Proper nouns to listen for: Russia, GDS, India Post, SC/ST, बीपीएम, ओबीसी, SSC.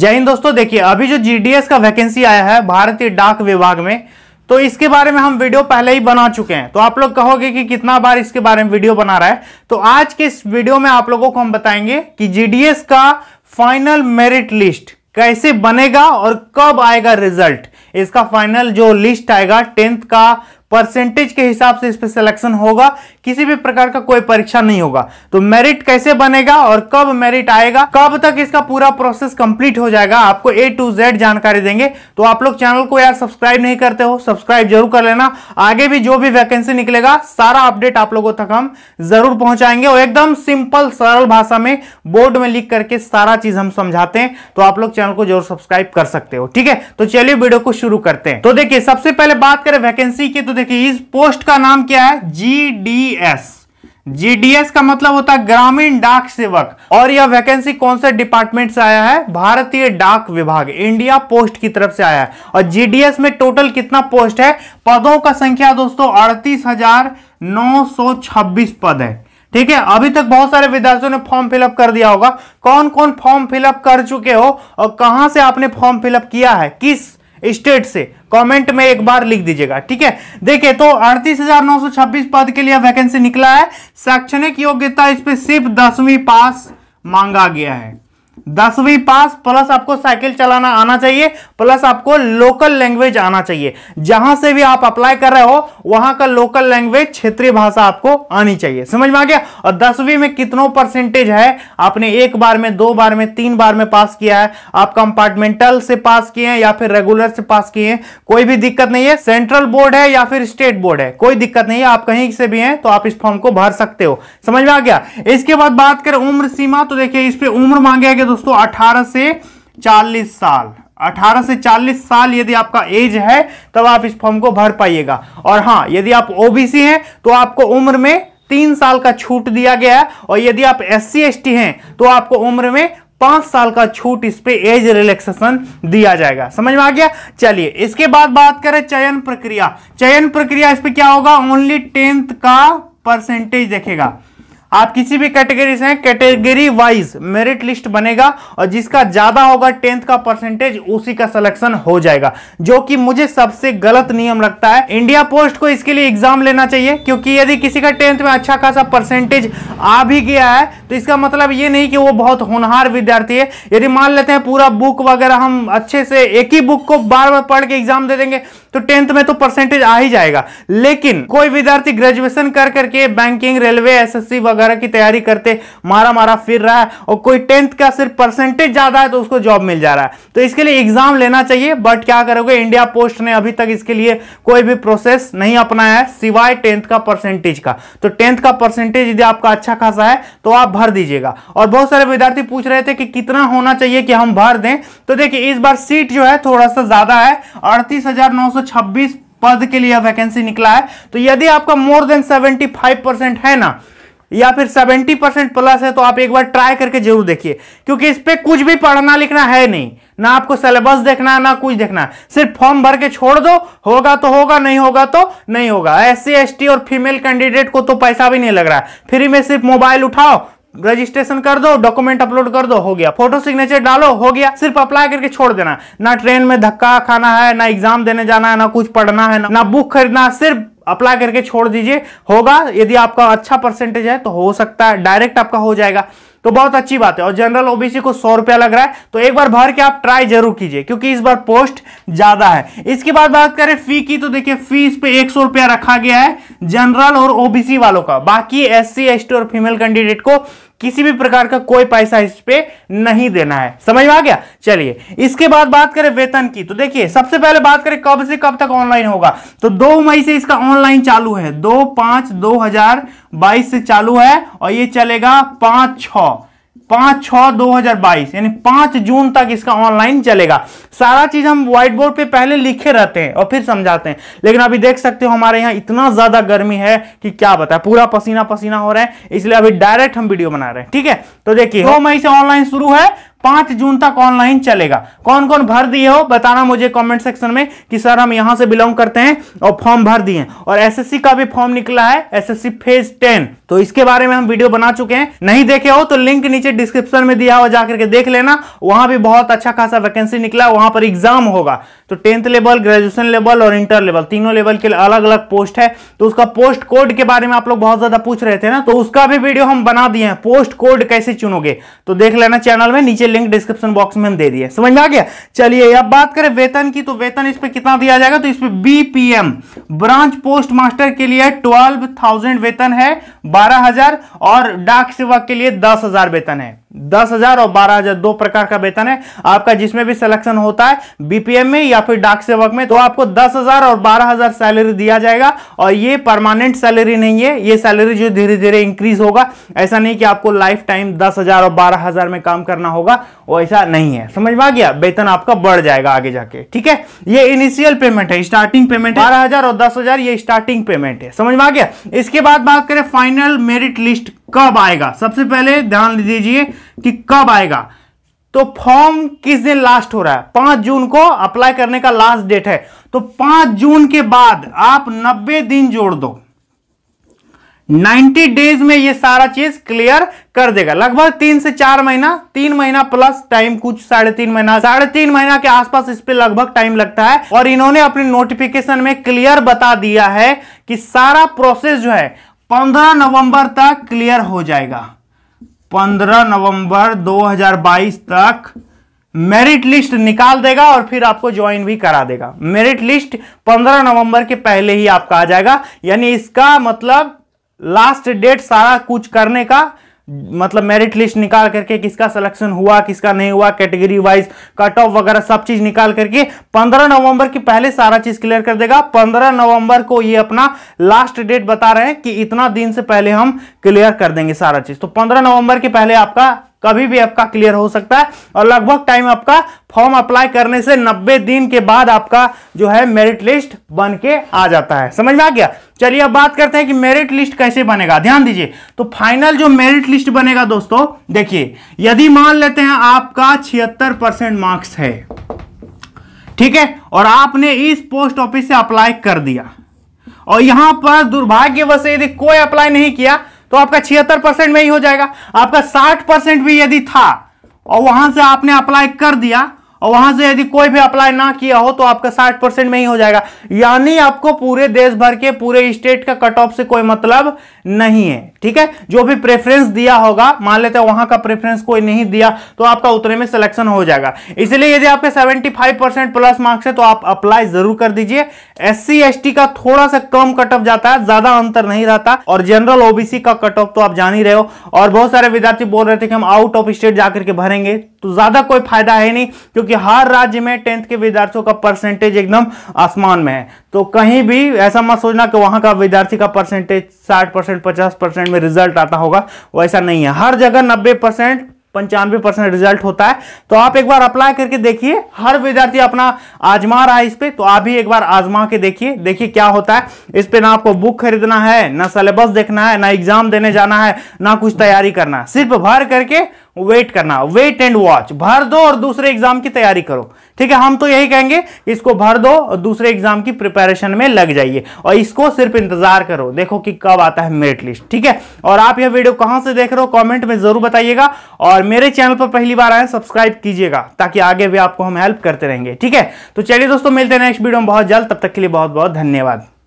जय हिंद दोस्तों। देखिए अभी जो जीडीएस का वैकेंसी आया है भारतीय डाक विभाग में, तो इसके बारे में हम वीडियो पहले ही बना चुके हैं। तो आप लोग कहोगे कि कितना बार इसके बारे में वीडियो बना रहा है, तो आज के इस वीडियो में आप लोगों को हम बताएंगे कि जीडीएस का फाइनल मेरिट लिस्ट कैसे बनेगा और कब आएगा रिजल्ट। इसका फाइनल जो लिस्ट आएगा 10th का परसेंटेज के हिसाब से इस पे सिलेक्शन होगा, किसी भी प्रकार का कोई परीक्षा नहीं होगा। तो मेरिट कैसे बनेगा और कब मेरिट आएगा, कब तक इसका पूरा प्रोसेस कंप्लीट हो जाएगा, आपको ए टू जेड जानकारी देंगे। तो आप लोग चैनल को यार सब्सक्राइब नहीं करते हो, सब्सक्राइब जरूर कर लेना। आगे भी जो भी वैकेंसी निकलेगा सारा अपडेट आप लोगों तक हम जरूर पहुंचाएंगे और एकदम सिंपल सरल भाषा में बोर्ड में लिख करके सारा चीज हम समझाते हैं। तो आप लोग चैनल को जरूर सब्सक्राइब कर सकते हो, ठीक है। तो चलिए वीडियो को शुरू करते हैं। तो देखिए सबसे पहले बात करें वैकेंसी की, तो देखिए इस पोस्ट का नाम क्या है, जीडीएस। जीडीएस का मतलब होता है ग्रामीण डाक सेवक। और यह वैकेंसी कौन से डिपार्टमेंट से आया है, भारतीय डाक विभाग, इंडिया पोस्ट की तरफ से आया है। और जीडीएस में टोटल कितना पोस्ट है, पदों का संख्या दोस्तों 38,926 पद है, ठीक है। अभी तक बहुत सारे विद्यार्थियों ने फॉर्म फिलअप कर दिया होगा। कौन कौन फॉर्म फिलअप कर चुके हो और कहां से आपने फॉर्म फिलअप किया है, किस स्टेट से, कमेंट में एक बार लिख दीजिएगा, ठीक है। देखिए तो 38,926 पद के लिए वैकेंसी निकला है। शैक्षणिक योग्यता इस पे सिर्फ 10वीं पास मांगा गया है। 10वीं पास प्लस आपको साइकिल चलाना आना चाहिए, प्लस आपको लोकल लैंग्वेज आना चाहिए। जहां से भी आप अप्लाई कर रहे हो वहां का लोकल लैंग्वेज, क्षेत्रीय भाषा आपको आनी चाहिए, समझ में आ गया। और 10वीं में कितनों परसेंटेज है, आपने एक बार में, दो बार में, तीन बार में पास किया है, आप कंपार्टमेंटल से पास किए हैं या फिर रेगुलर से पास किए हैं, कोई भी दिक्कत नहीं है। सेंट्रल बोर्ड है या फिर स्टेट बोर्ड है, कोई दिक्कत नहीं है, आप कहीं से भी हैं तो आप इस फॉर्म को भर सकते हो, समझ में आ गया। इसके बाद बात करें उम्र सीमा, तो देखिए इस पर उम्र मांगे गए दोस्तों 18 से 40 साल। 18 से 40 साल यदि आपका एज है तब आप इस फॉर्म को भर पाइएगा। और हां, यदि आप ओबीसी हैं तो आपको उम्र में 3 साल का छूट दिया गया है, और यदि आप SC/ST हैं तो आपको उम्र में 5 साल का छूट, इस पे एज रिलैक्सेशन दिया जाएगा, समझ में आ गया। चलिए इसके बाद बात करें चयन प्रक्रिया। चयन प्रक्रिया इस पे क्या होगा, ओनली 10th का परसेंटेज देखेगा। आप किसी भी कैटेगरी से हैं, कैटेगरी वाइज मेरिट लिस्ट बनेगा और जिसका ज्यादा होगा 10th का परसेंटेज उसी का सिलेक्शन हो जाएगा, जो कि मुझे सबसे गलत नियम लगता है। इंडिया पोस्ट को इसके लिए एग्जाम लेना चाहिए, क्योंकि यदि किसी का 10th में अच्छा खासा परसेंटेज आ भी गया है तो इसका मतलब ये नहीं कि वो बहुत होनहार विद्यार्थी है। यदि मान लेते हैं पूरा बुक वगैरह हम अच्छे से एक ही बुक को बार बार पढ़ के एग्जाम दे देंगे तो 10th में तो परसेंटेज आ ही जाएगा। लेकिन कोई विद्यार्थी ग्रेजुएशन कर करके बैंकिंग, रेलवे, SSC वगैरह की तैयारी करते मारा फिर रहा है और कोई 10th का सिर्फ परसेंटेज ज्यादा है तो उसको जॉब मिल जा रहा है, तो इसके लिए एग्जाम लेना चाहिए। बट क्या करोगे, इंडिया पोस्ट ने अभी तक इसके लिए कोई भी प्रोसेस नहीं अपनाया है सिवाय 10th का परसेंटेज का। तो 10th का परसेंटेज यदि आपका अच्छा खासा है तो आप भर दीजिएगा। और बहुत सारे विद्यार्थी पूछ रहे थे कि कितना होना चाहिए कि हम भर दें, तो देखिए इस बार सीट जो है थोड़ा सा ज्यादा है, 38,926 पद के लिए वैकेंसी निकला है। तो यदि आपका मोर देन 75% है ना, या फिर 70% प्लस है, तो आप एक बार ट्राई करके जरूर देखिए, क्योंकि इस पे कुछ भी पढ़ना लिखना है नहीं, ना आपको सिलेबस देखना है ना कुछ देखना है, सिर्फ फॉर्म भर के छोड़ दो, होगा तो होगा, नहीं होगा तो नहीं होगा। SC/ST और फीमेल कैंडिडेट को तो पैसा भी नहीं लग रहा है, फ्री में सिर्फ मोबाइल उठाओ, रजिस्ट्रेशन कर दो, डॉक्यूमेंट अपलोड कर दो, हो गया, फोटो सिग्नेचर डालो, हो गया, सिर्फ अप्लाई करके छोड़ देना। ना ट्रेन में धक्का खाना है, ना एग्जाम देने जाना है, ना कुछ पढ़ना है, ना बुक खरीदना, सिर्फ अप्लाई करके छोड़ दीजिए। होगा, यदि आपका अच्छा परसेंटेज है तो हो सकता है डायरेक्ट आपका हो जाएगा, तो बहुत अच्छी बात है। और जनरल ओबीसी को 100 रुपया लग रहा है, तो एक बार भर के आप ट्राई जरूर कीजिए, क्योंकि इस बार पोस्ट ज्यादा है। इसके बाद बात करें फी की, तो देखिए फीस पे 100 रुपया रखा गया है जनरल और ओबीसी वालों का। बाकी SC/ST और फीमेल कैंडिडेट को किसी भी प्रकार का कोई पैसा इस पे नहीं देना है, समझ में आ गया। चलिए इसके बाद बात करें वेतन की, तो देखिए सबसे पहले बात करें कब से कब तक ऑनलाइन होगा, तो 2 मई से इसका ऑनलाइन चालू है, 2/5/2022 से चालू है और ये चलेगा 5/6/2022 यानी 5 जून तक इसका ऑनलाइन चलेगा। सारा चीज हम व्हाइट बोर्ड पे पहले लिखे रहते हैं और फिर समझाते हैं, लेकिन अभी देख सकते हो हमारे यहाँ इतना ज्यादा गर्मी है कि क्या बताएं, पूरा पसीना पसीना हो रहा है, इसलिए अभी डायरेक्ट हम वीडियो बना रहे हैं, ठीक है। तो देखिए 2 मई से ऑनलाइन शुरू है, 5 जून तक ऑनलाइन चलेगा। कौन कौन भर दिए हो बताना मुझे कमेंट सेक्शन में कि सर हम यहां से बिलोंग करते हैं और फॉर्म भर दिए। और एसएससी का भी फॉर्म निकला है, एसएससी फेज 10, तो इसके बारे में हम वीडियो बना चुके हैं, नहीं देखे हो तो लिंक नीचे डिस्क्रिप्शन में दिया हो, जाकर के देख लेना। वहां भी बहुत अच्छा खासा वैकेंसी निकला, वहां पर एग्जाम होगा। तो 10th लेवल, ग्रेजुएशन लेवल और इंटर लेवल तीनों लेवल के अलग अलग पोस्ट है। तो उसका पोस्ट कोड के बारे में आप लोग बहुत ज्यादा पूछ रहे थे ना, तो उसका भी वीडियो हम बना दिए हैं, पोस्ट कोड कैसे चुनोगे तो देख लेना चैनल में, नीचे लिंक डिस्क्रिप्शन बॉक्स में हम दे दिए। समझ में आ गया। चलिए अब बात करें वेतन की, तो वेतन इस पे कितना दिया जाएगा, तो इस पे बीपीएम ब्रांच पोस्ट मास्टर के लिए 12,000 वेतन है, 12,000, और डाक सेवक के लिए 10,000 वेतन है। 10,000 और 12,000 दो प्रकार का वेतन है आपका, जिसमें भी सिलेक्शन होता है बीपीएम में या फिर डाक सेवक में, तो आपको 10,000 और 12,000 सैलरी दिया जाएगा। और ये परमानेंट सैलरी नहीं है, ये सैलरी जो धीरे धीरे इंक्रीज होगा, ऐसा नहीं कि आपको लाइफ टाइम 10,000 और 12,000 में काम करना होगा, ऐसा नहीं है। समझ में आ गया, वेतन आपका बढ़ जाएगा आगे जाके, ठीक है। ये इनिशियल पेमेंट है, स्टार्टिंग पेमेंट है, 12,000 और 10,000 ये स्टार्टिंग पेमेंट है। समझ में आ गया। इसके बाद बात करें फाइनल मेरिट लिस्ट कब आएगा, सबसे पहले ध्यान दीजिए कि कब आएगा। तो फॉर्म किस दिन लास्ट हो रहा है, 5 जून को अप्लाई करने का लास्ट डेट है, तो 5 जून के बाद आप 90 दिन जोड़ दो, 90 डेज में ये सारा चीज क्लियर कर देगा। लगभग 3 से 4 महीना, 3 महीना प्लस टाइम, कुछ 3.5 महीना, 3.5 महीना के आसपास इस पे लगभग टाइम लगता है। और इन्होंने अपने नोटिफिकेशन में क्लियर बता दिया है कि सारा प्रोसेस जो है 15 नवंबर तक क्लियर हो जाएगा। 15 नवंबर 2022 तक मेरिट लिस्ट निकाल देगा और फिर आपको ज्वाइन भी करा देगा। मेरिट लिस्ट 15 नवंबर के पहले ही आपका आ जाएगा, यानी इसका मतलब लास्ट डेट सारा कुछ करने का, मतलब मेरिट लिस्ट निकाल करके किसका सिलेक्शन हुआ किसका नहीं हुआ, कैटेगरी वाइज कट ऑफ वगैरह सब चीज निकाल करके 15 नवंबर के पहले सारा चीज क्लियर कर देगा। 15 नवंबर को ये अपना लास्ट डेट बता रहे हैं कि इतना दिन से पहले हम क्लियर कर देंगे सारा चीज, तो 15 नवंबर के पहले आपका कभी भी आपका क्लियर हो सकता है। और लगभग टाइम आपका फॉर्म अप्लाई करने से 90 दिन के बाद आपका जो है मेरिट लिस्ट बन के आ जाता है। समझ में आ गया। चलिए अब बात करते हैं कि मेरिट लिस्ट कैसे बनेगा, ध्यान दीजिए। तो फाइनल जो मेरिट लिस्ट बनेगा दोस्तों, देखिए यदि मान लेते हैं आपका 76% मार्क्स है, ठीक है, और आपने इस पोस्ट ऑफिस से अप्लाई कर दिया और यहां पर दुर्भाग्यवश यदि कोई अप्लाई नहीं किया तो आपका 76% में ही हो जाएगा। आपका 60% भी यदि था और वहां से आपने अप्लाई कर दिया और वहां से यदि कोई भी अप्लाई ना किया हो तो आपका 60% में ही हो जाएगा। यानी आपको पूरे देश भर के पूरे स्टेट का कट ऑफ से कोई मतलब नहीं है, ठीक है। जो भी प्रेफरेंस दिया होगा, मान लेते हैं वहां का प्रेफरेंस कोई नहीं दिया तो आपका उतने में सिलेक्शन हो जाएगा। इसलिए यदि आपके 75% प्लस मार्क्स है तो आप अप्लाई जरूर कर दीजिए। SC ST का थोड़ा सा कम कट ऑफ जाता है, ज्यादा अंतर नहीं रहता, और जनरल OBC का कट ऑफ तो आप जान ही रहे हो। और बहुत सारे विद्यार्थी बोल रहे थे कि हम आउट ऑफ स्टेट जाकर के भरेंगे, तो ज्यादा कोई फायदा है नहीं, क्योंकि हर राज्य में 10th के विद्यार्थियों का परसेंटेज एकदम आसमान में है। तो कहीं भी ऐसा मत सोचना कि वहां का विद्यार्थी का परसेंटेज 60% 50% में रिजल्ट आता होगा, वैसा नहीं है। हर जगह 90% 95% रिजल्ट होता है। तो आप एक बार अप्लाई करके देखिए, हर विद्यार्थी अपना आजमा रहा है इस पे, तो आप भी एक बार आजमा के देखिए, देखिए क्या होता है। इस पे ना आपको बुक खरीदना है, ना सिलेबस देखना है, ना एग्जाम देने जाना है, ना कुछ तैयारी करना है, सिर्फ भर करके वेट करना, वेट एंड वॉच। भर दो और दूसरे एग्जाम की तैयारी करो, ठीक है। हम तो यही कहेंगे इसको भर दो और दूसरे एग्जाम की प्रिपरेशन में लग जाइए, और इसको सिर्फ इंतजार करो, देखो कि कब आता है मेरिट लिस्ट, ठीक है। और आप यह वीडियो कहां से देख रहे हो कमेंट में जरूर बताइएगा, और मेरे चैनल पर पहली बार आए सब्सक्राइब कीजिएगा, ताकि आगे भी आपको हम हेल्प करते रहेंगे, ठीक है। तो चलिए दोस्तों, मिलते हैं नेक्स्ट वीडियो में बहुत जल्द, तब तक के लिए बहुत बहुत धन्यवाद।